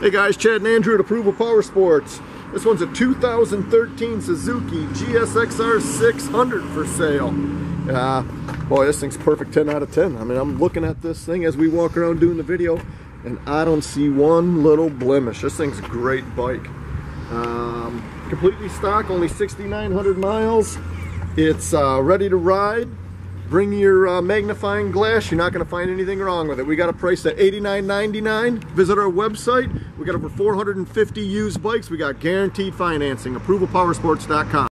Hey guys, Chad and Andrew at Approval Powersports. This one's a 2013 Suzuki GSXR 600 for sale. Boy, this thing's perfect 10 out of 10. I mean, I'm looking at this thing as we walk around doing the video, and I don't see one little blemish. This thing's a great bike. Completely stock, only 6,900 miles. It's ready to ride. Bring your magnifying glass. You're not going to find anything wrong with it. We got a price at $89.99. Visit our website. We got over 450 used bikes. We got guaranteed financing. ApprovalPowersports.com.